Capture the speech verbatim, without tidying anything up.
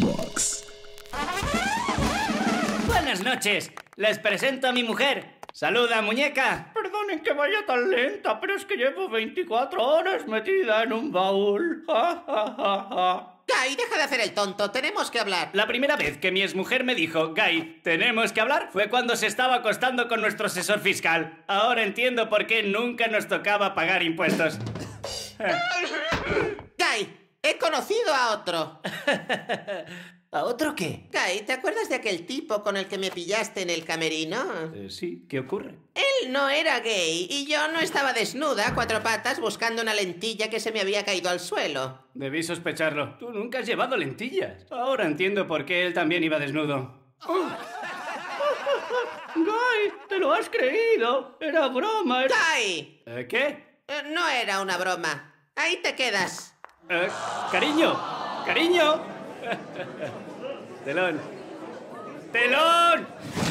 Box. Buenas noches, les presento a mi mujer. ¡Saluda, muñeca! Perdonen que vaya tan lenta, pero es que llevo veinticuatro horas metida en un baúl. Ja, ja, ja, ja. Guy, deja de hacer el tonto, tenemos que hablar. La primera vez que mi exmujer me dijo, Guy, tenemos que hablar, fue cuando se estaba acostando con nuestro asesor fiscal. Ahora entiendo por qué nunca nos tocaba pagar impuestos. Guy, he conocido a otro. ¿A otro qué? Guy, ¿te acuerdas de aquel tipo con el que me pillaste en el camerino? Eh, sí, ¿qué ocurre? Él no era gay y yo no estaba desnuda, a cuatro patas, buscando una lentilla que se me había caído al suelo. Debí sospecharlo. Tú nunca has llevado lentillas. Ahora entiendo por qué él también iba desnudo. Oh. Guy, ¿te lo has creído? Era broma. Era... Guy. ¿Eh, ¿Qué? Eh, no era una broma. Ahí te quedas. Eh, cariño, cariño. Telón. ¡Telón!